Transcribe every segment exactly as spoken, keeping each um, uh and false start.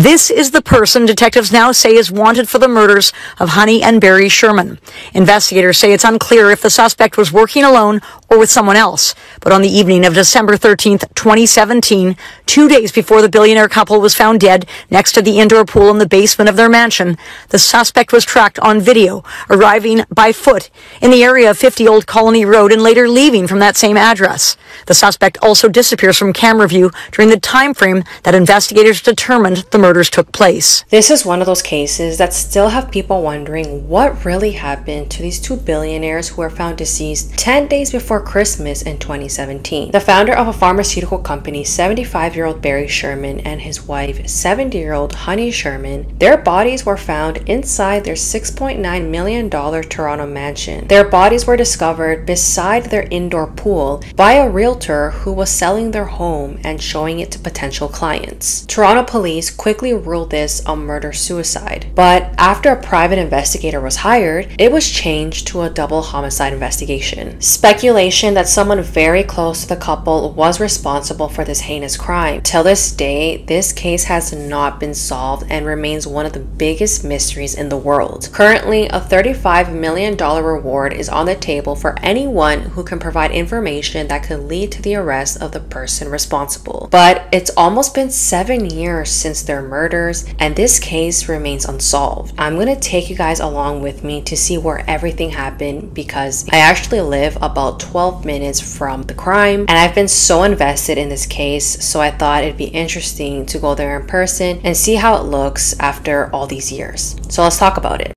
This is the person detectives now say is wanted for the murders of Honey and Barry Sherman. Investigators say it's unclear if the suspect was working alone or with someone else. But on the evening of December thirteenth, twenty seventeen, two days before the billionaire couple was found dead next to the indoor pool in the basement of their mansion, the suspect was tracked on video, arriving by foot in the area of fifty Old Colony Road and later leaving from that same address. The suspect also disappears from camera view during the time frame that investigators determined the murders took place. This is one of those cases that still have people wondering what really happened to these two billionaires who were found deceased ten days before Christmas in twenty seventeen. The founder of a pharmaceutical company, seventy-five-year-old Barry Sherman, and his wife, seventy-year-old Honey Sherman, their bodies were found inside their six point nine million dollar Toronto mansion. Their bodies were discovered beside their indoor pool by a realtor who was selling their home and showing it to potential clients. Toronto police quickly ruled this a murder-suicide, but after a private investigator was hired, it was changed to a double homicide investigation. Speculation that someone very close to the couple was responsible for this heinous crime. Till this day, this case has not been solved and remains one of the biggest mysteries in the world. Currently, a thirty-five million dollar reward is on the table for anyone who can provide information that could lead to the arrest of the person responsible. But it's almost been seven years since their murders, and this case remains unsolved. I'm gonna take you guys along with me to see where everything happened, because I actually live about twelve minutes from the crime, and I've been so invested in this case, so I thought it'd be interesting to go there in person and see how it looks after all these years. So let's talk about it.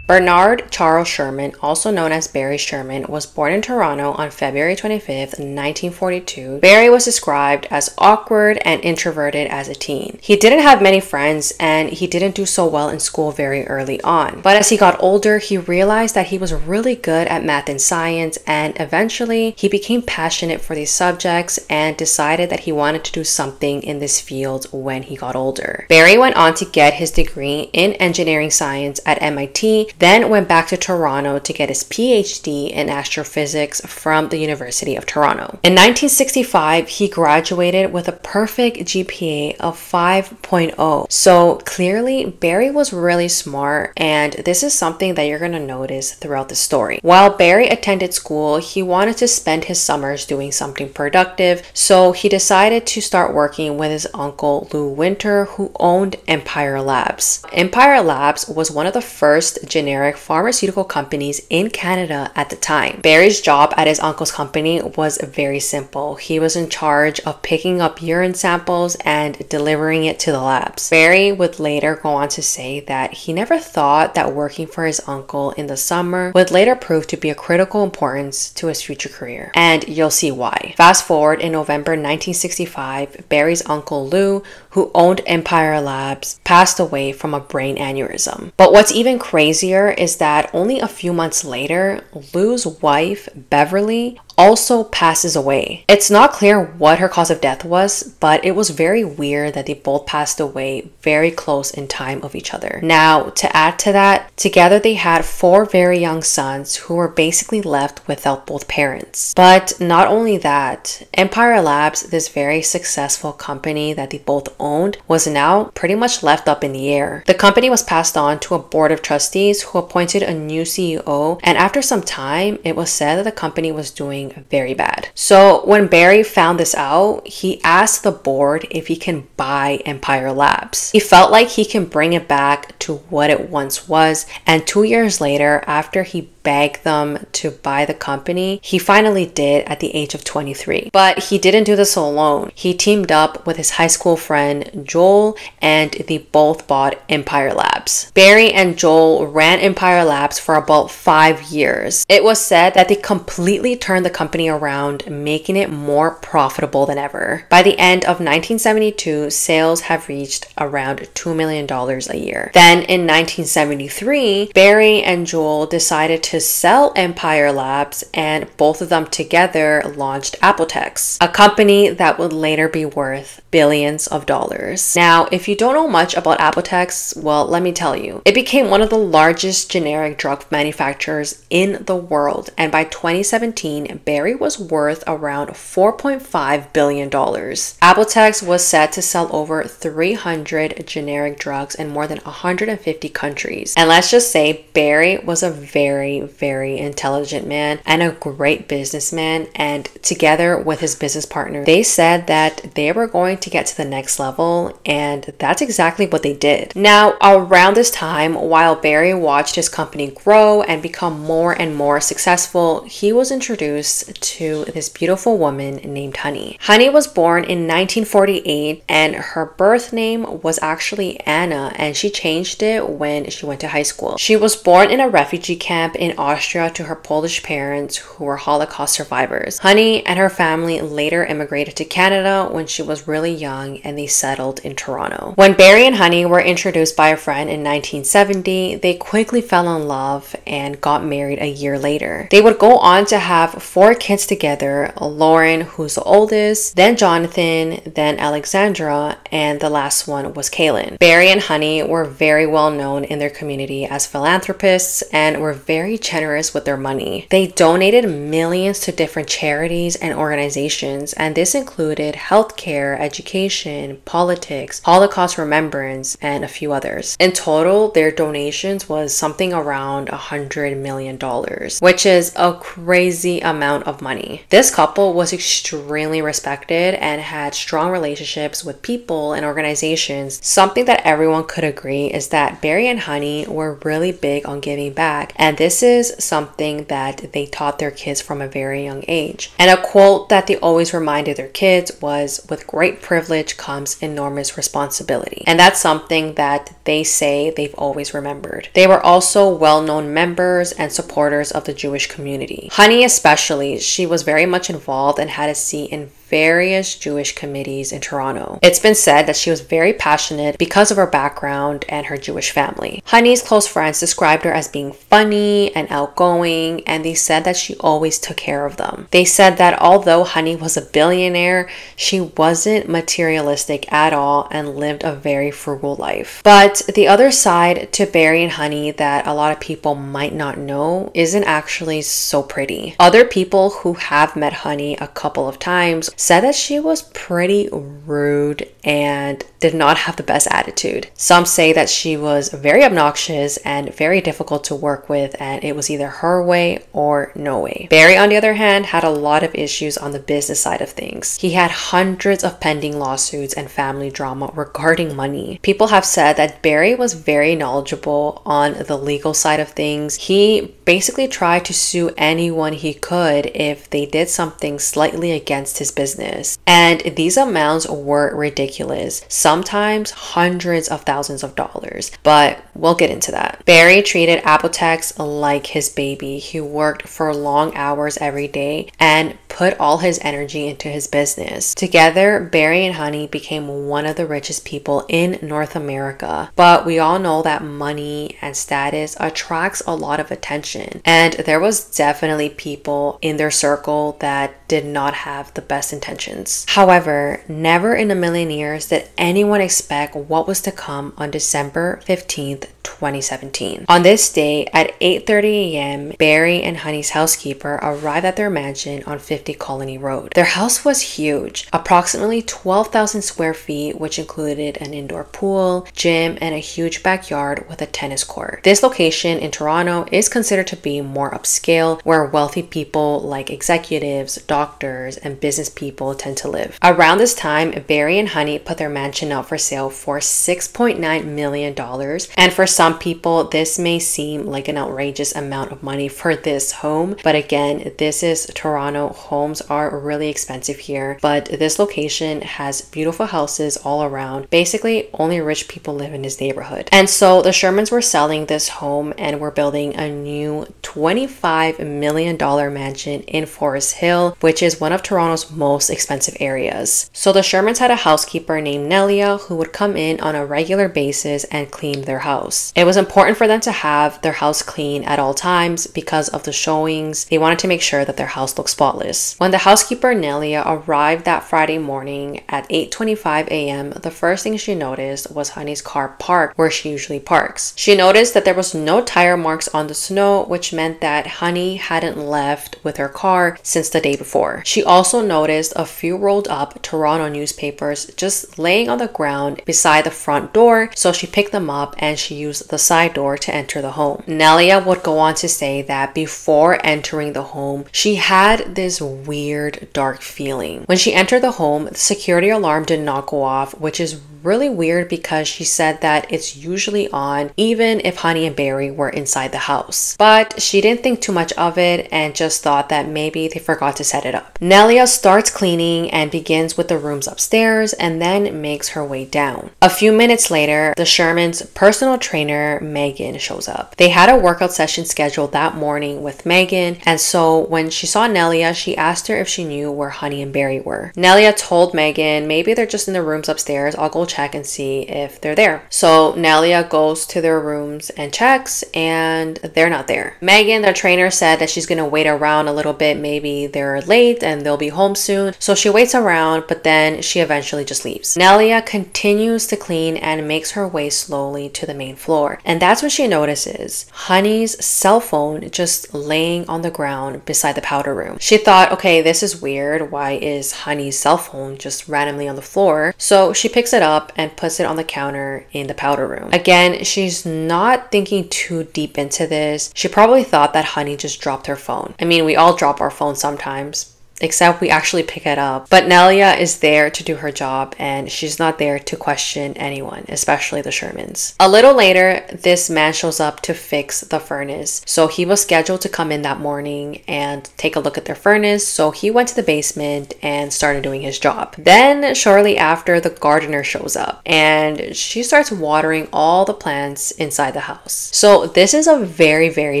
Bernard Charles Sherman, also known as Barry Sherman, was born in Toronto on February twenty-fifth, nineteen forty-two. Barry was described as awkward and introverted as a teen. He didn't have many friends, and he didn't do so well in school very early on. But as he got older, he realized that he was really good at math and science, and eventually he became passionate for these subjects and decided that he wanted to do something in this field when he got older. Barry went on to get his degree in engineering science at M I T, then went back to Toronto to get his P H D in astrophysics from the University of Toronto. In nineteen sixty-five, he graduated with a perfect G P A of five point oh. So clearly, Barry was really smart, and this is something that you're going to notice throughout the story. While Barry attended school, he wanted to spend his summers doing something productive, so he decided to start working with his uncle, Lou Winter, who owned Empire Labs. Empire Labs was one of the first generic pharmaceutical companies in Canada at the time. Barry's job at his uncle's company was very simple. He was in charge of picking up urine samples and delivering it to the labs. Barry would later go on to say that he never thought that working for his uncle in the summer would later prove to be of critical importance to his future career. And you'll see why. Fast forward in November nineteen sixty-five, Barry's uncle Lou, who owned Empire Labs, passed away from a brain aneurysm. But what's even crazier is that only a few months later, Lou's wife, Beverly, also passes away. It's not clear what her cause of death was, but it was very weird that they both passed away very close in time of each other. Now, to add to that, together they had four very young sons who were basically left without both parents. But not only that, Empire Labs, this very successful company that they both owned, was now pretty much left up in the air. The company was passed on to a board of trustees who appointed a new C E O, and after some time, it was said that the company was doing very bad. So when Barry found this out, he asked the board if he can buy Empire Labs. He felt like he can bring it back to what it once was, and two years later, after he begged them to buy the company, he finally did at the age of twenty-three. But he didn't do this alone. He teamed up with his high school friend Joel, and they both bought Empire Labs. Barry and Joel ran Empire Labs for about five years. It was said that they completely turned the company around, making it more profitable than ever. By the end of nineteen seventy-two, sales have reached around two million dollars a year. Then Then in nineteen seventy-three, Barry and Joel decided to sell Empire Labs, and both of them together launched Apotex, a company that would later be worth billions of dollars. Now, if you don't know much about Apotex, well, let me tell you. It became one of the largest generic drug manufacturers in the world, and by twenty seventeen, Barry was worth around four point five billion dollars. Apotex was set to sell over three hundred generic drugs in more than one hundred fifty countries. And let's just say Barry was a very, very intelligent man and a great businessman, and together with his business partner, they said that they were going to get to the next level, and that's exactly what they did. Now, around this time, while Barry watched his company grow and become more and more successful, he was introduced to this beautiful woman named Honey. Honey was born in nineteen forty-eight, and her birth name was actually Anna, and she changed it when she went to high school. She was born in a refugee camp in Austria to her Polish parents, who were Holocaust survivors. Honey and her family later immigrated to Canada when she was really young, and they settled in Toronto. When Barry and Honey were introduced by a friend in nineteen seventy, they quickly fell in love and got married a year later. They would go on to have four kids together: Lauren, who's the oldest, then Jonathan, then Alexandra, and the last one was Kaylin. Barry and Honey were very well known in their community as philanthropists and were very generous with their money. They donated millions to different charities and organizations, and this included healthcare, education, politics, Holocaust remembrance, and a few others. In total, their donations was something around one hundred million dollars, which is a crazy amount of money. This couple was extremely respected and had strong relationships with people and organizations. Something that everyone could agree is that Barry and Honey were really big on giving back, and this is something that they taught their kids from a very young age. And a quote that they always reminded their kids was, "With great privilege comes enormous responsibility." And that's something that they say they've always remembered. They were also well-known members and supporters of the Jewish community. Honey especially, she was very much involved and had a seat in various Jewish committees in Toronto. It's been said that she was very passionate because of her background and her Jewish family. Honey's close friends described her as being funny and outgoing, and they said that she always took care of them. They said that although Honey was a billionaire, she wasn't materialistic at all and lived a very frugal life. But the other side to Barry and Honey that a lot of people might not know isn't actually so pretty. Other people who have met Honey a couple of times said that she was pretty rude and did not have the best attitude. Some say that she was very obnoxious and very difficult to work with, and it was either her way or no way. Barry, on the other hand, had a lot of issues on the business side of things. He had hundreds of pending lawsuits and family drama regarding money. People have said that Barry was very knowledgeable on the legal side of things. He basically tried to sue anyone he could if they did something slightly against his business. Business. And these amounts were ridiculous, sometimes hundreds of thousands of dollars, but we'll get into that. Barry treated Apotex like his baby. He worked for long hours every day and put all his energy into his business. Together, Barry and Honey became one of the richest people in North America, but we all know that money and status attracts a lot of attention, and there was definitely people in their circle that did not have the best intentions. However, never in a million years did anyone expect what was to come on December fifteenth, twenty seventeen. On this day at eight thirty a m, Barry and Honey's housekeeper arrived at their mansion on fifty Colony Road. Their house was huge, approximately twelve thousand square feet, which included an indoor pool, gym, and a huge backyard with a tennis court. This location in Toronto is considered to be more upscale, where wealthy people like executives, doctors, and business people tend to live. Around this time, Barry and Honey put their mansion up for sale for six point nine million dollars, and for some some people, this may seem like an outrageous amount of money for this home, but again, this is Toronto. Homes are really expensive here, but this location has beautiful houses all around. Basically, only rich people live in this neighborhood. And so the Shermans were selling this home and were building a new twenty-five million dollar mansion in Forest Hill, which is one of Toronto's most expensive areas. So the Shermans had a housekeeper named Nelia who would come in on a regular basis and clean their house. It was important for them to have their house clean at all times because of the showings. They wanted to make sure that their house looked spotless. When the housekeeper Nelia arrived that Friday morning at eight twenty-five a m, the first thing she noticed was Honey's car parked where she usually parks. She noticed that there was no tire marks on the snow, which meant that Honey hadn't left with her car since the day before. She also noticed a few rolled up Toronto newspapers just laying on the ground beside the front door, so she picked them up and she used the side door to enter the home. Nelia would go on to say that before entering the home, she had this weird dark feeling. When she entered the home, the security alarm did not go off, which is really weird because she said that it's usually on even if Honey and Barry were inside the house. But she didn't think too much of it and just thought that maybe they forgot to set it up. Nelia starts cleaning and begins with the rooms upstairs and then makes her way down. A few minutes later, the Sherman's personal trainer Megan shows up. They had a workout session scheduled that morning with Megan, and so when she saw Nelia, she asked her if she knew where Honey and Barry were. Nelia told Megan, "Maybe they're just in the rooms upstairs. I'll go check and see if they're there." So Nelia goes to their rooms and checks, and they're not there. Megan, their trainer, said that she's gonna wait around a little bit. Maybe they're late and they'll be home soon. So she waits around, but then she eventually just leaves. Nelia continues to clean and makes her way slowly to the main floor. And that's when she notices Honey's cell phone just laying on the ground beside the powder room. She thought, okay, this is weird. Why is Honey's cell phone just randomly on the floor? So she picks it up Up and puts it on the counter in the powder room. Again, she's not thinking too deep into this. She probably thought that Honey just dropped her phone. I mean, we all drop our phone sometimes, except we actually pick it up. But Nelia is there to do her job, and she's not there to question anyone, especially the Shermans. A little later, this man shows up to fix the furnace. So he was scheduled to come in that morning and take a look at their furnace. So he went to the basement and started doing his job. Then shortly after, the gardener shows up and she starts watering all the plants inside the house. So this is a very, very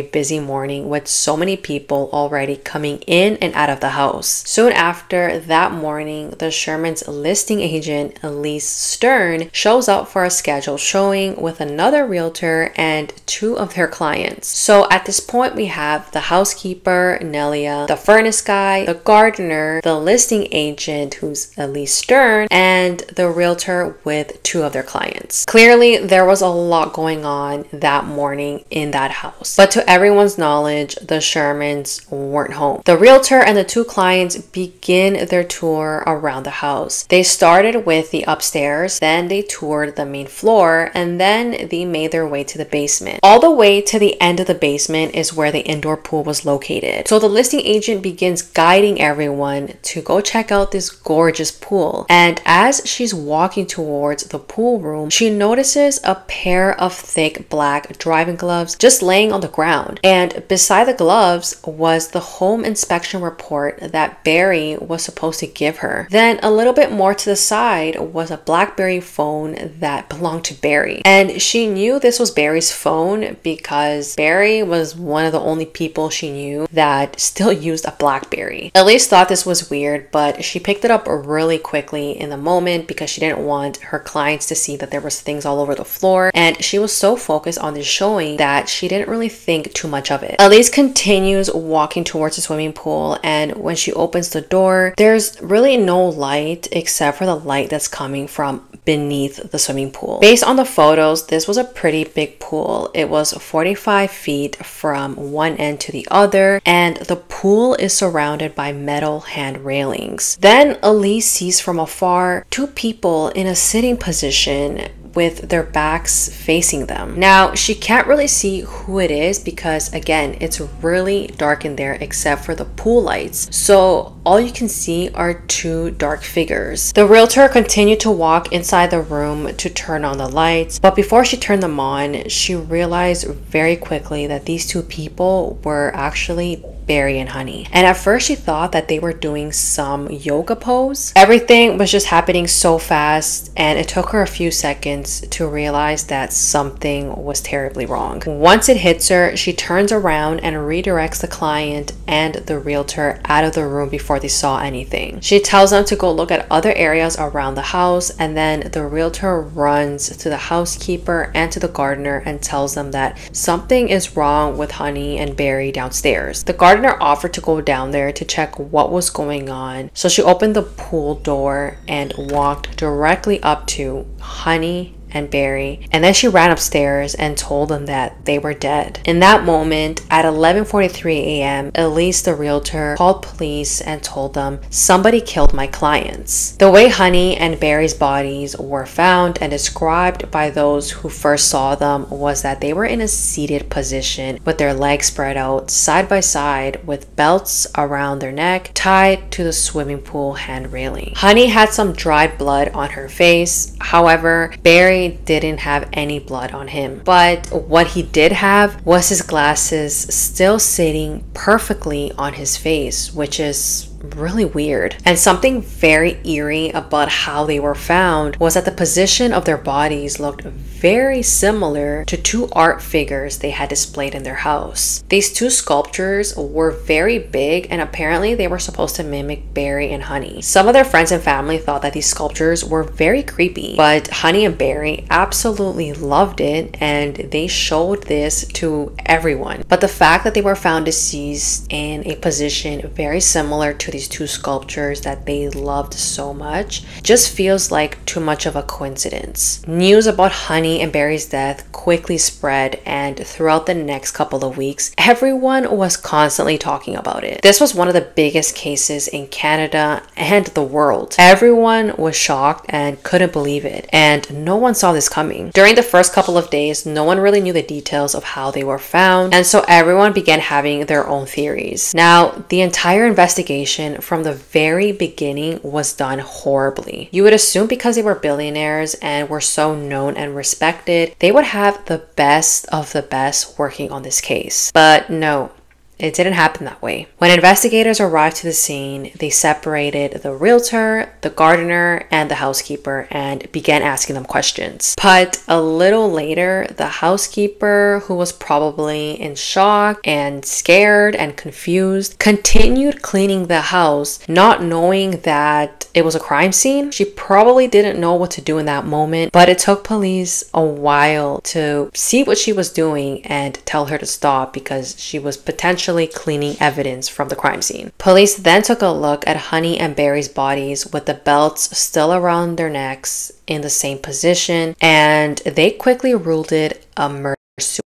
busy morning with so many people already coming in and out of the house. Soon after that morning, the Sherman's listing agent, Elise Stern, shows up for a scheduled showing with another realtor and two of their clients. So at this point, we have the housekeeper, Nelia, the furnace guy, the gardener, the listing agent, who's Elise Stern, and the realtor with two of their clients. Clearly, there was a lot going on that morning in that house. But to everyone's knowledge, the Shermans weren't home. The realtor and the two clients begin their tour around the house. They started with the upstairs, then they toured the main floor, and then they made their way to the basement. All the way to the end of the basement is where the indoor pool was located. So the listing agent begins guiding everyone to go check out this gorgeous pool. And as she's walking towards the pool room, she notices a pair of thick black driving gloves just laying on the ground. And beside the gloves was the home inspection report that that Barry was supposed to give her. Then a little bit more to the side was a BlackBerry phone that belonged to Barry. And she knew this was Barry's phone because Barry was one of the only people she knew that still used a BlackBerry. Elise thought this was weird, but she picked it up really quickly in the moment because she didn't want her clients to see that there was things all over the floor. And she was so focused on this showing that she didn't really think too much of it. Elise continues walking towards the swimming pool, and when she She opens the door, there's really no light except for the light that's coming from beneath the swimming pool. Based on the photos, this was a pretty big pool. It was forty-five feet from one end to the other, and the pool is surrounded by metal hand railings. Then Elise sees from afar two people in a sitting position with their backs facing them. Now, she can't really see who it is because, again, it's really dark in there except for the pool lights. So all you can see are two dark figures. The realtor continued to walk inside the room to turn on the lights, but before she turned them on, she realized very quickly that these two people were actually Barry and Honey. And at first she thought that they were doing some yoga pose. Everything was just happening so fast, and it took her a few seconds to realize that something was terribly wrong. Once it hits her, she turns around and redirects the client and the realtor out of the room before they saw anything. She tells them to go look at other areas around the house, and then the realtor runs to the housekeeper and to the gardener and tells them that something is wrong with Honey and Barry downstairs. The gardener offered to go down there to check what was going on, so she opened the pool door and walked directly up to Honey and Barry, and then she ran upstairs and told them that they were dead. In that moment, at eleven forty-three a m, Elise, the realtor, called police and told them somebody killed my clients. The way Honey and Barry's bodies were found and described by those who first saw them was that they were in a seated position with their legs spread out side by side with belts around their neck tied to the swimming pool hand railing. Honey had some dried blood on her face. However, Barry didn't have any blood on him, but what he did have was his glasses still sitting perfectly on his face, which is really weird. And something very eerie about how they were found was that the position of their bodies looked very similar to two art figures they had displayed in their house. These two sculptures were very big, and apparently they were supposed to mimic Barry and Honey. Some of their friends and family thought that these sculptures were very creepy, but Honey and Barry absolutely loved it, and they showed this to everyone. But the fact that they were found deceased in a position very similar to these two sculptures that they loved so much just feels like too much of a coincidence. News about Honey and Barry's death quickly spread, and throughout the next couple of weeks, everyone was constantly talking about it. This was one of the biggest cases in Canada and the world. Everyone was shocked and couldn't believe it, and no one saw this coming. During the first couple of days, no one really knew the details of how they were found, and so everyone began having their own theories. Now, the entire investigation from the very beginning was done horribly. You would assume because they were billionaires and were so known and respected, they would have the best of the best working on this case. But no, it didn't happen that way. When investigators arrived to the scene, they separated the realtor, the gardener, and the housekeeper and began asking them questions. But a little later, the housekeeper, who was probably in shock and scared and confused, continued cleaning the house, not knowing that it was a crime scene. She probably didn't know what to do in that moment, but it took police a while to see what she was doing and tell her to stop because she was potentially cleaning evidence from the crime scene. Police then took a look at Honey and Barry's bodies with the belts still around their necks in the same position, and they quickly ruled it a murder-suicide.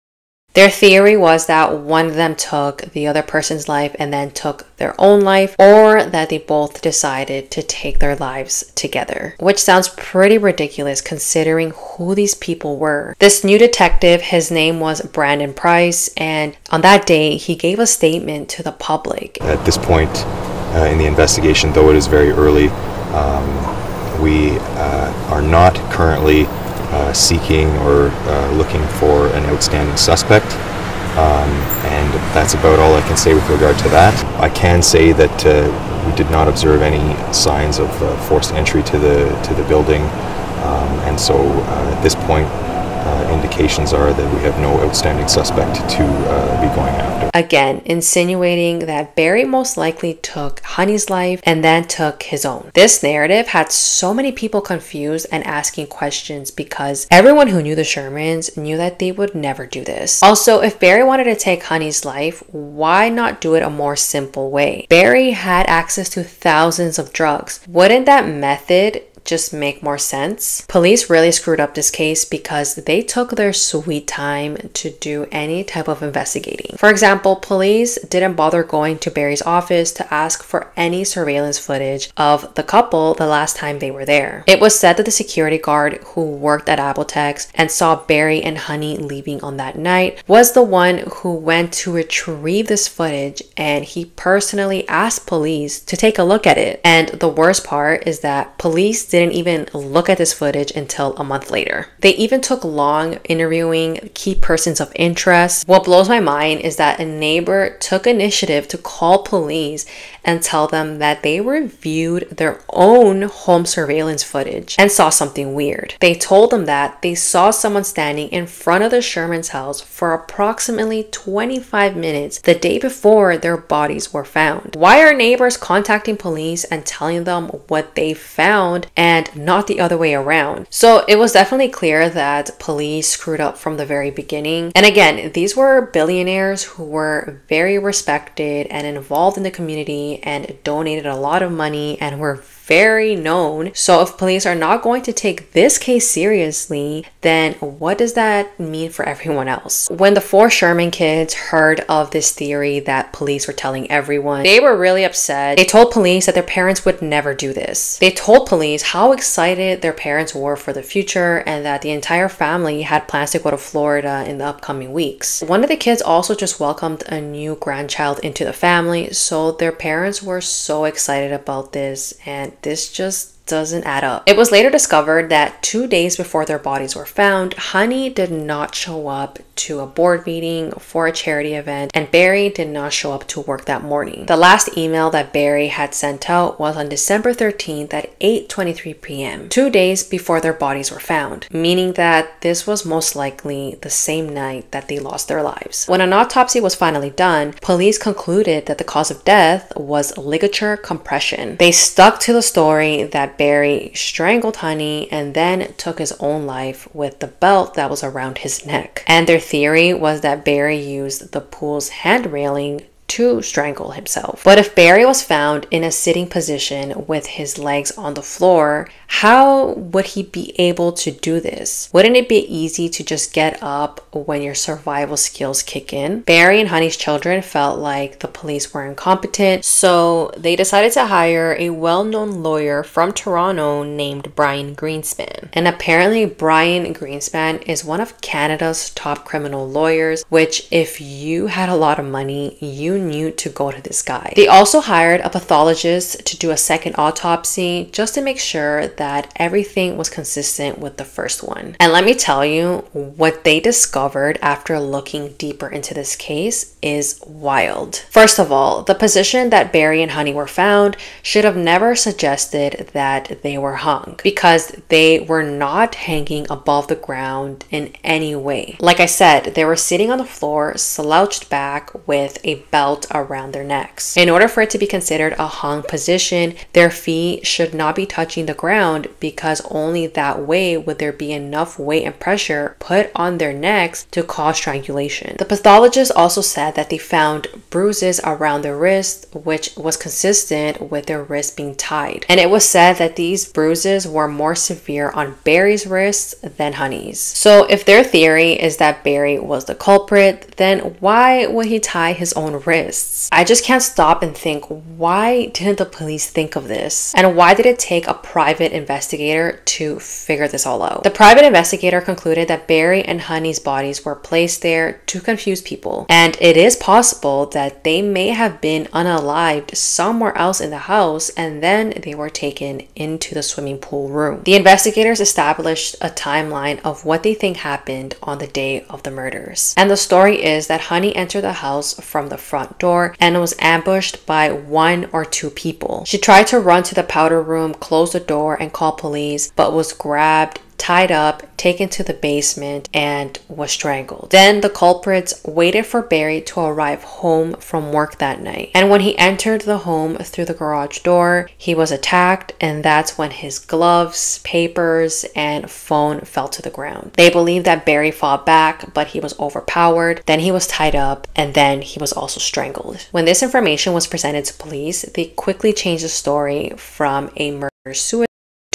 Their theory was that one of them took the other person's life and then took their own life, or that they both decided to take their lives together, which sounds pretty ridiculous considering who these people were. This new detective, his name was Brandon Price, and on that day, he gave a statement to the public. At this point uh, in the investigation, though it is very early, um, we uh, are not currently Uh, seeking or uh, looking for an outstanding suspect, um, and that's about all I can say with regard to that. I can say that uh, we did not observe any signs of uh, forced entry to the to the building, um, and so uh, at this point uh, indications are that we have no outstanding suspect to uh, be going after. Again, insinuating that Barry most likely took Honey's life and then took his own. This narrative had so many people confused and asking questions because everyone who knew the Shermans knew that they would never do this. Also, if Barry wanted to take Honey's life, why not do it a more simple way? Barry had access to thousands of drugs. Wouldn't that method just make more sense. Police really screwed up this case because they took their sweet time to do any type of investigating. For example, police didn't bother going to Barry's office to ask for any surveillance footage of the couple the last time they were there. It was said that the security guard who worked at Apotex and saw Barry and Honey leaving on that night was the one who went to retrieve this footage, and he personally asked police to take a look at it. And the worst part is that police didn't even look at this footage until a month later. They even took long interviewing key persons of interest. What blows my mind is that a neighbor took initiative to call police and tell them that they reviewed their own home surveillance footage and saw something weird. They told them that they saw someone standing in front of the Sherman's house for approximately twenty-five minutes the day before their bodies were found. Why are neighbors contacting police and telling them what they found and not the other way around? So it was definitely clear that police screwed up from the very beginning. And again, these were billionaires who were very respected and involved in the community and donated a lot of money and were very known. So if police are not going to take this case seriously, then what does that mean for everyone else? When the four Sherman kids heard of this theory that police were telling everyone, they were really upset. They told police that their parents would never do this. They told police how excited their parents were for the future and that the entire family had plans to go to Florida in the upcoming weeks. One of the kids also just welcomed a new grandchild into the family, so their parents were so excited about this, and this just doesn't add up. It was later discovered that two days before their bodies were found, Honey did not show up to a board meeting for a charity event, and Barry did not show up to work that morning. The last email that Barry had sent out was on December thirteenth at eight twenty-three p m, two days before their bodies were found, meaning that this was most likely the same night that they lost their lives. When an autopsy was finally done, police concluded that the cause of death was ligature compression. They stuck to the story that Barry strangled Honey and then took his own life with the belt that was around his neck. And their theory was that Barry used the pool's hand railing to strangle himself. But if Barry was found in a sitting position with his legs on the floor, how would he be able to do this? Wouldn't it be easy to just get up when your survival skills kick in? Barry and Honey's children felt like the police were incompetent, so they decided to hire a well-known lawyer from Toronto named Brian Greenspan. And apparently Brian Greenspan is one of Canada's top criminal lawyers, which if you had a lot of money, you knew to go to this guy. They also hired a pathologist to do a second autopsy just to make sure that everything was consistent with the first one. And let me tell you, what they discovered after looking deeper into this case is wild. First of all, the position that Barry and Honey were found should have never suggested that they were hung, because they were not hanging above the ground in any way. Like I said, they were sitting on the floor, slouched back with a belt around their necks. In order for it to be considered a hung position, their feet should not be touching the ground, because only that way would there be enough weight and pressure put on their necks to cause strangulation. The pathologist also said that they found bruises around their wrist, which was consistent with their wrist being tied. And it was said that these bruises were more severe on Barry's wrists than Honey's. So if their theory is that Barry was the culprit, then why would he tie his own wrist? Wrists. I just can't stop and think, why didn't the police think of this? And why did it take a private investigator to figure this all out? The private investigator concluded that Barry and Honey's bodies were placed there to confuse people, and it is possible that they may have been unalived somewhere else in the house and then they were taken into the swimming pool room. The investigators established a timeline of what they think happened on the day of the murders. And the story is that Honey entered the house from the front door and was ambushed by one or two people. She tried to run to the powder room, close the door, and call police, but was grabbed, tied up, taken to the basement, and was strangled. Then the culprits waited for Barry to arrive home from work that night. And when he entered the home through the garage door, he was attacked, and that's when his gloves, papers, and phone fell to the ground. They believe that Barry fought back, but he was overpowered. Then he was tied up, and then he was also strangled. When this information was presented to police, they quickly changed the story from a murder-suicide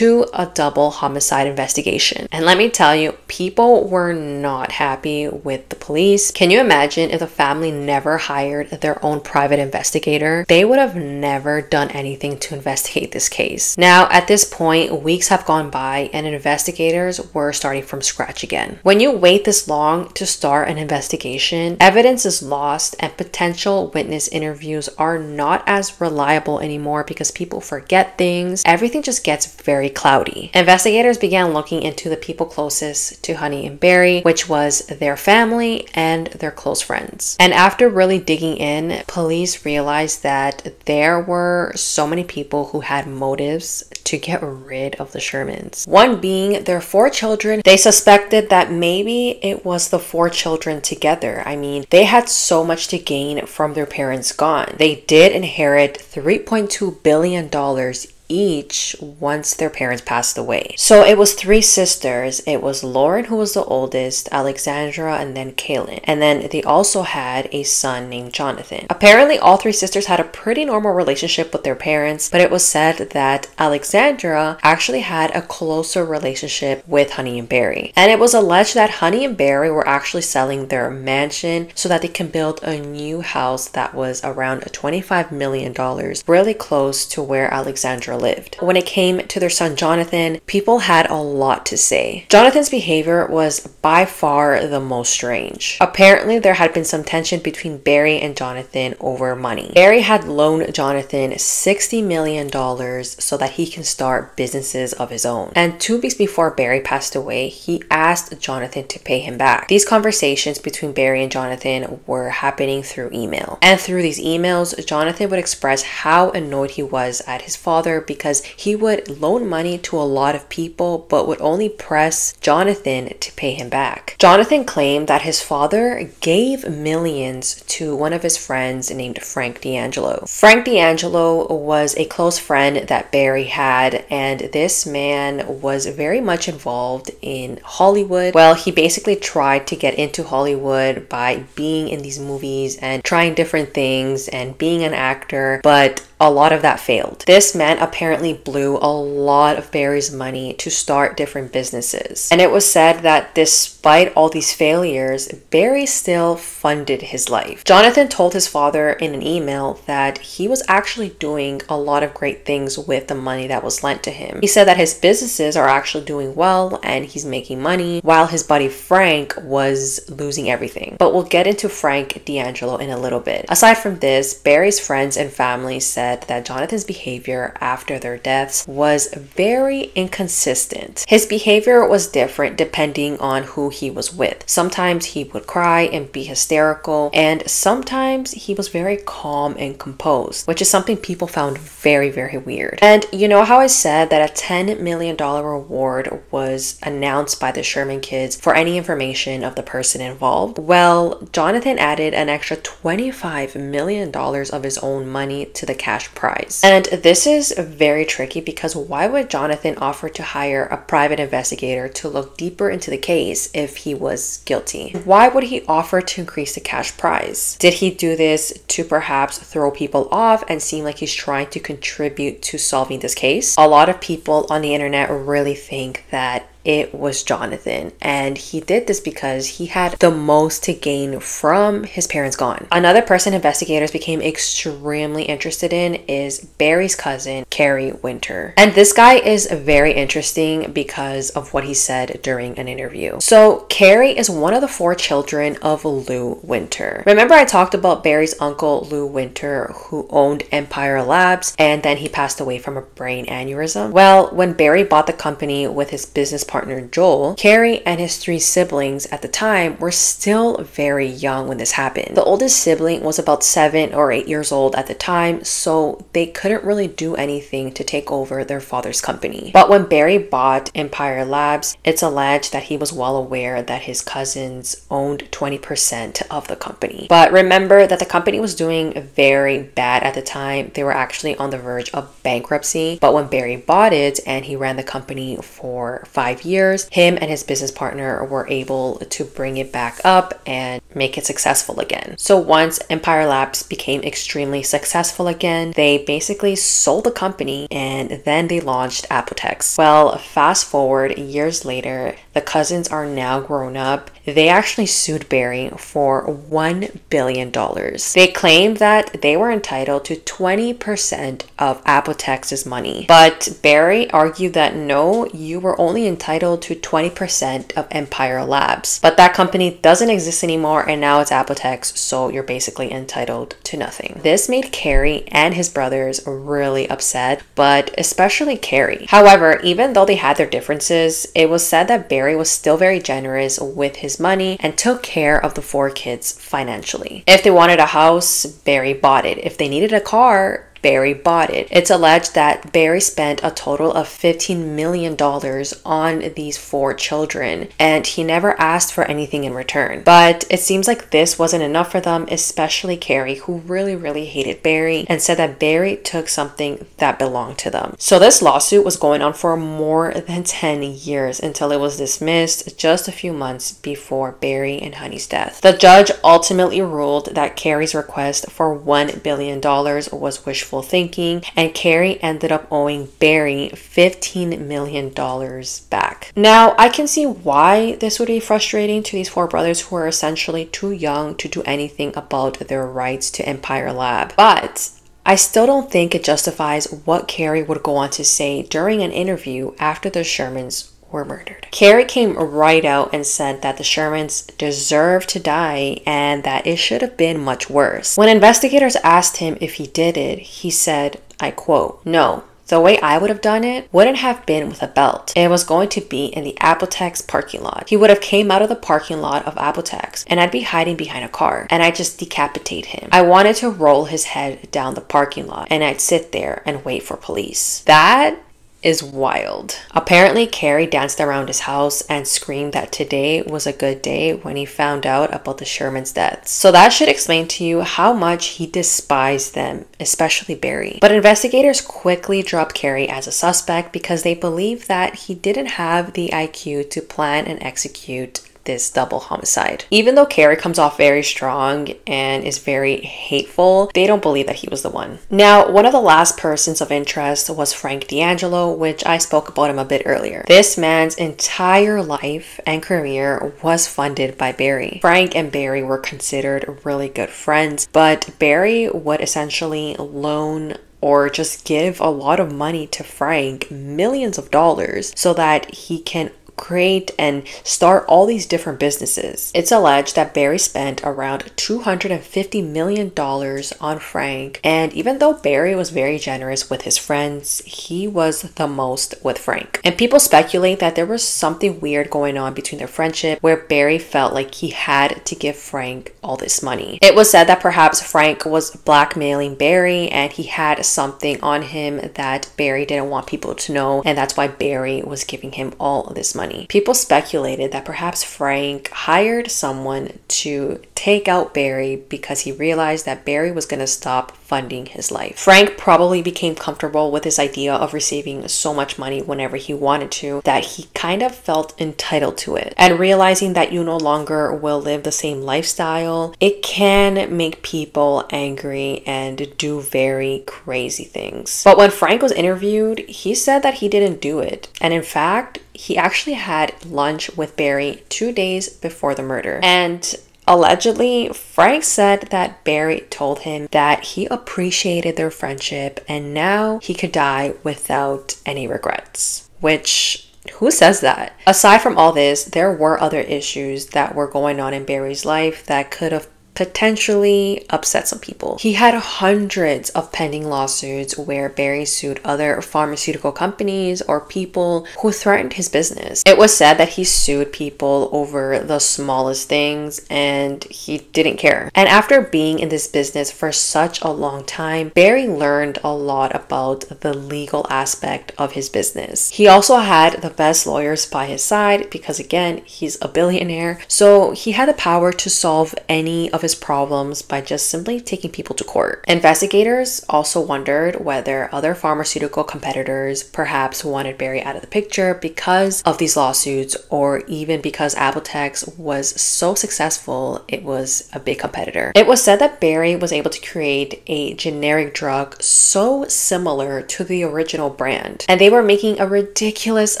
to a double homicide investigation. And let me tell you, people were not happy with the police. Can you imagine if the family never hired their own private investigator? They would have never done anything to investigate this case. Now, at this point, weeks have gone by and investigators were starting from scratch again. When you wait this long to start an investigation, evidence is lost and potential witness interviews are not as reliable anymore because people forget things. Everything just gets very cloudy. Investigators began looking into the people closest to Honey and Barry, which was their family and their close friends. And after really digging in, police realized that there were so many people who had motives to get rid of the Shermans. One being their four children. They suspected that maybe it was the four children together. I mean, they had so much to gain from their parents gone. They did inherit three point two billion dollars each once their parents passed away. So it was three sisters. It was Lauren, who was the oldest, Alexandra, and then Kaylin. And then they also had a son named Jonathan. Apparently, all three sisters had a pretty normal relationship with their parents, but it was said that Alexandra actually had a closer relationship with Honey and Barry. And it was alleged that Honey and Barry were actually selling their mansion so that they can build a new house that was around twenty-five million dollars, really close to where Alexandra lived. When it came to their son Jonathan, people had a lot to say. Jonathan's behavior was by far the most strange. Apparently, there had been some tension between Barry and Jonathan over money. Barry had loaned Jonathan sixty million dollars so that he can start businesses of his own. And two weeks before Barry passed away, he asked Jonathan to pay him back. These conversations between Barry and Jonathan were happening through email. And through these emails, Jonathan would express how annoyed he was at his father because he would loan money to a lot of people but would only press Jonathan to pay him back. Jonathan claimed that his father gave millions to one of his friends named Frank D'Angelo. Frank D'Angelo was a close friend that Barry had, and this man was very much involved in Hollywood. Well, he basically tried to get into Hollywood by being in these movies and trying different things and being an actor, but a lot of that failed. This man apparently blew a lot of Barry's money to start different businesses. And it was said that despite all these failures, Barry still funded his life. Jonathan told his father in an email that he was actually doing a lot of great things with the money that was lent to him. He said that his businesses are actually doing well and he's making money, while his buddy Frank was losing everything. But we'll get into Frank D'Angelo in a little bit. Aside from this, Barry's friends and family said that Jonathan's behavior after their deaths was very inconsistent. His behavior was different depending on who he was with. Sometimes he would cry and be hysterical, and sometimes he was very calm and composed, which is something people found very, very weird. And you know how I said that a ten million dollars reward was announced by the Sherman kids for any information of the person involved? Well, Jonathan added an extra twenty-five million dollars of his own money to the cash prize. And this is very tricky because why would Jonathan offer to hire a private investigator to look deeper into the case if he was guilty? Why would he offer to increase the cash prize? Did he do this to perhaps throw people off and seem like he's trying to contribute to solving this case? A lot of people on the internet really think that it was Jonathan, and he did this because he had the most to gain from his parents gone. Another person investigators became extremely interested in is Barry's cousin, Carrie Winter. And this guy is very interesting because of what he said during an interview. So Carrie is one of the four children of Lou Winter. Remember I talked about Barry's uncle, Lou Winter, who owned Empire Labs, and then he passed away from a brain aneurysm? Well, when Barry bought the company with his business partner Joel, Carrie and his three siblings at the time were still very young when this happened. The oldest sibling was about seven or eight years old at the time, so they couldn't really do anything to take over their father's company. But when Barry bought Empire Labs, it's alleged that he was well aware that his cousins owned twenty percent of the company. But remember that the company was doing very bad at the time. They were actually on the verge of bankruptcy. But when Barry bought it and he ran the company for five years, him and his business partner were able to bring it back up and make it successful again. So once Empire Labs became extremely successful again, they basically sold the company and then they launched Apotex. Well, fast forward years later, the cousins are now grown up. They actually sued Barry for one billion dollars. They claimed that they were entitled to twenty percent of Apotex's money, but Barry argued that no, you were only entitled to twenty percent of Empire Labs, but that company doesn't exist anymore and now it's Apotex, so you're basically entitled to nothing. This made Carrie and his brothers really upset, but especially Carrie. However, even though they had their differences, it was said that Barry was still very generous with his money and took care of the four kids financially. If they wanted a house, Barry bought it. If they needed a car, Barry bought it. It's alleged that Barry spent a total of fifteen million dollars on these four children, and he never asked for anything in return. But it seems like this wasn't enough for them, especially Carrie, who really, really hated Barry and said that Barry took something that belonged to them. So this lawsuit was going on for more than ten years until it was dismissed just a few months before Barry and Honey's death. The judge ultimately ruled that Carrie's request for one billion dollars was wishful thinking, and Carrie ended up owing Barry fifteen million dollars back. Now, I can see why this would be frustrating to these four brothers who are essentially too young to do anything about their rights to Empire Lab, but I still don't think it justifies what Carrie would go on to say during an interview after the Shermans were murdered. Carrie came right out and said that the Shermans deserved to die and that it should have been much worse. When investigators asked him if he did it, he said, I quote, "No, the way I would have done it wouldn't have been with a belt. It was going to be in the Apotex parking lot. He would have came out of the parking lot of Apotex and I'd be hiding behind a car and I'd just decapitate him. I wanted to roll his head down the parking lot and I'd sit there and wait for police." That is wild. Apparently, Carrie danced around his house and screamed that today was a good day when he found out about the Sherman's deaths. So that should explain to you how much he despised them, especially Barry. But investigators quickly dropped Carrie as a suspect because they believe that he didn't have the I Q to plan and execute this double homicide. Even though Carrie comes off very strong and is very hateful, they don't believe that he was the one. Now, one of the last persons of interest was Frank D'Angelo, which I spoke about him a bit earlier. This man's entire life and career was funded by Barry. Frank and Barry were considered really good friends, but Barry would essentially loan or just give a lot of money to Frank, millions of dollars, so that he can create and start all these different businesses. It's alleged that Barry spent around two hundred fifty million dollars on Frank, and even though Barry was very generous with his friends, he was the most with Frank. And people speculate that there was something weird going on between their friendship where Barry felt like he had to give Frank all this money. It was said that perhaps Frank was blackmailing Barry and he had something on him that Barry didn't want people to know, and that's why Barry was giving him all this money. People speculated that perhaps Frank hired someone to take out Barry because he realized that Barry was going to stop funding his life. Frank probably became comfortable with this idea of receiving so much money whenever he wanted to that he kind of felt entitled to it. And realizing that you no longer will live the same lifestyle, it can make people angry and do very crazy things. But when Frank was interviewed, he said that he didn't do it. And in fact, he actually had lunch with Barry two days before the murder. And allegedly, Frank said that Barry told him that he appreciated their friendship and now he could die without any regrets. Which, who says that? Aside from all this, there were other issues that were going on in Barry's life that could have potentially upset some people. He had hundreds of pending lawsuits where Barry sued other pharmaceutical companies or people who threatened his business. It was said that he sued people over the smallest things and he didn't care. And after being in this business for such a long time, Barry learned a lot about the legal aspect of his business. He also had the best lawyers by his side because, again, he's a billionaire, so he had the power to solve any of of his problems by just simply taking people to court. Investigators also wondered whether other pharmaceutical competitors perhaps wanted Barry out of the picture because of these lawsuits, or even because Apotex was so successful it was a big competitor. It was said that Barry was able to create a generic drug so similar to the original brand, and they were making a ridiculous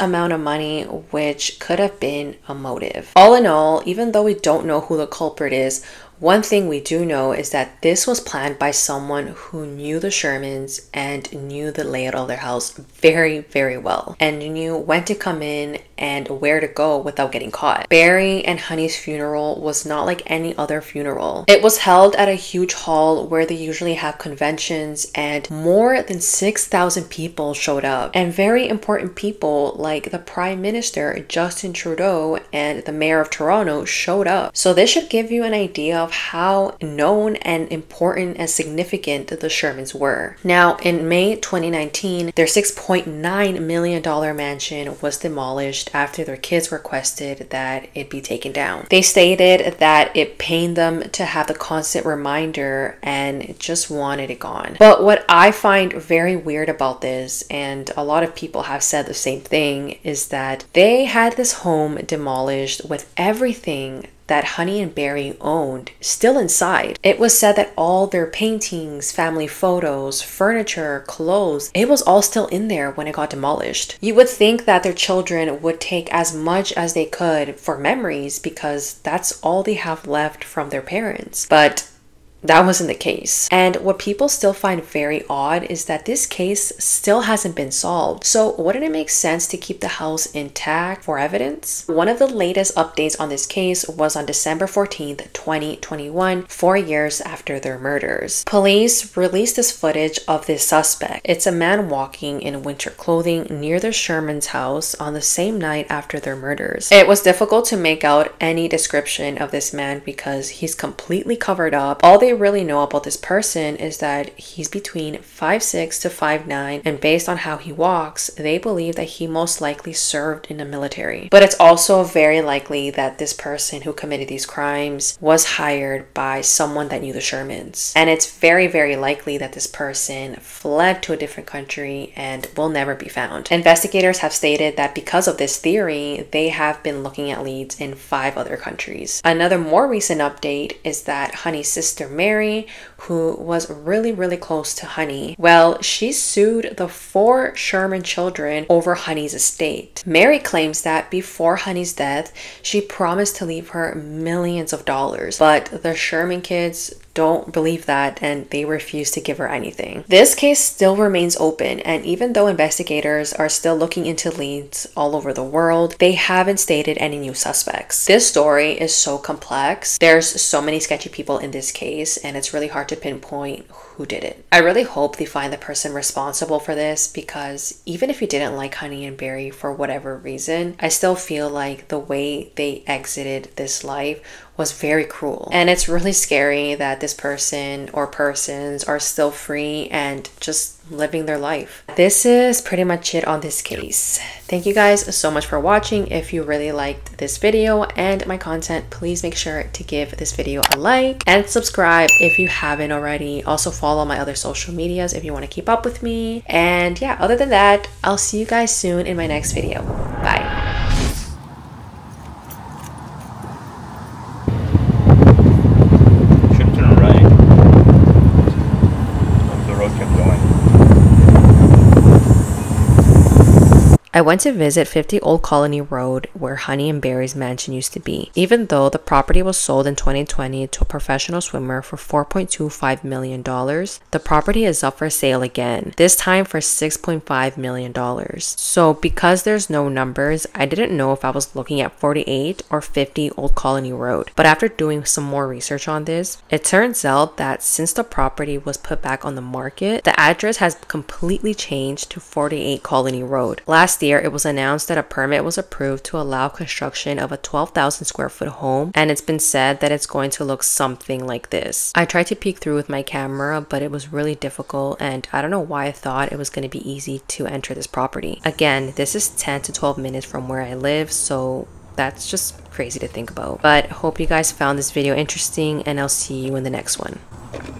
amount of money, which could have been a motive. All in all, even though we don't know who the culprit is, one thing we do know is that this was planned by someone who knew the Shermans and knew the layout of their house very, very well, and knew when to come in and where to go without getting caught. Barry and Honey's funeral was not like any other funeral. It was held at a huge hall where they usually have conventions, and more than six thousand people showed up, and very important people like the Prime Minister, Justin Trudeau, and the Mayor of Toronto showed up. So this should give you an idea of how known and important and significant the Shermans were. Now, in May twenty nineteen, their six point nine million dollar mansion was demolished after their kids requested that it be taken down. They stated that it pained them to have the constant reminder and just wanted it gone. But what I find very weird about this, and a lot of people have said the same thing, is that they had this home demolished with everything that Honey and Barry owned still inside. It was said that all their paintings, family photos, furniture, clothes, it was all still in there when it got demolished. You would think that their children would take as much as they could for memories, because that's all they have left from their parents. But that wasn't the case. And what people still find very odd is that this case still hasn't been solved. So wouldn't it make sense to keep the house intact for evidence? One of the latest updates on this case was on December fourteenth, twenty twenty-one, four years after their murders. Police released this footage of this suspect. It's a man walking in winter clothing near the Sherman's house on the same night after their murders. It was difficult to make out any description of this man because he's completely covered up. All they really know about this person is that he's between five six to five nine, and based on how he walks, they believe that he most likely served in the military. But it's also very likely that this person who committed these crimes was hired by someone that knew the Shermans, and it's very, very likely that this person fled to a different country and will never be found. Investigators have stated that because of this theory, they have been looking at leads in five other countries. Another more recent update is that Honey's sister Mary, who was really, really close to Honey, well, she sued the four Sherman children over Honey's estate. Mary claims that before Honey's death, she promised to leave her millions of dollars, but the Sherman kids don't believe that, and they refuse to give her anything. This case still remains open, and even though investigators are still looking into leads all over the world, they haven't stated any new suspects. This story is so complex. There's so many sketchy people in this case, and it's really hard to pinpoint who did it. I really hope they find the person responsible for this, because even if you didn't like Honey and Barry for whatever reason, I still feel like the way they exited this life was very cruel, and it's really scary that this person or persons are still free and just living their life. This is pretty much it on this case. Thank you guys so much for watching. If you really liked this video and my content, please make sure to give this video a like and subscribe if you haven't already. Also follow my other social medias if you want to keep up with me. And yeah, other than that, I'll see you guys soon in my next video. Bye. I went to visit fifty Old Colony Road where Honey and Barry's mansion used to be, even though the property was sold in twenty twenty to a professional swimmer for four point two five million dollars. The property is up for sale again, this time for six point five million dollars. So because there's no numbers, I didn't know if I was looking at forty-eight or fifty Old Colony Road, but after doing some more research on this, it turns out that since the property was put back on the market, the address has completely changed to forty-eight Colony Road. Last Last year, it was announced that a permit was approved to allow construction of a twelve thousand square foot home, and it's been said that it's going to look something like this. I tried to peek through with my camera, but it was really difficult, and I don't know why I thought it was going to be easy to enter this property. Again, this is ten to twelve minutes from where I live, so that's just crazy to think about. But hope you guys found this video interesting, and I'll see you in the next one.